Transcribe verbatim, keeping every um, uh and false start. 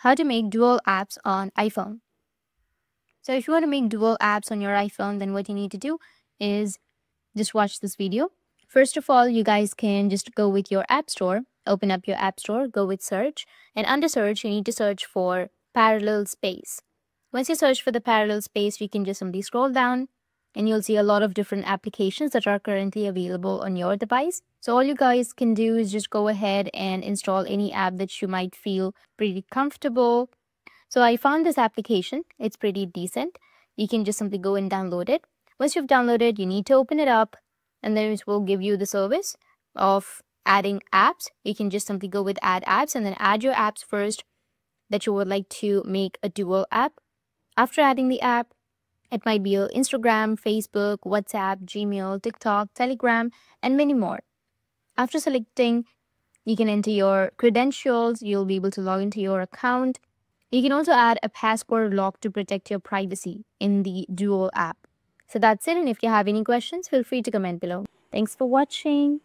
How to make dual apps on iPhone. So if you want to make dual apps on your iPhone, then what you need to do is just watch this video. First of all, you guys can just go with your app store, open up your app store, go with search, and under search, you need to search for Parallel Space. Once you search for the Parallel Space, you can just simply scroll down and you'll see a lot of different applications that are currently available on your device. So all you guys can do is just go ahead and install any app that you might feel pretty comfortable. So I found this application. It's pretty decent. You can just simply go and download it. Once you've downloaded, you need to open it up, and then it will give you the service of adding apps. You can just simply go with add apps and then add your apps first that you would like to make a dual app. After adding the app, it might be your Instagram, Facebook, WhatsApp, Gmail, TikTok, Telegram, and many more. After selecting, you can enter your credentials. You'll be able to log into your account. You can also add a password lock to protect your privacy in the Dual app. So that's it. And if you have any questions, feel free to comment below. Thanks for watching.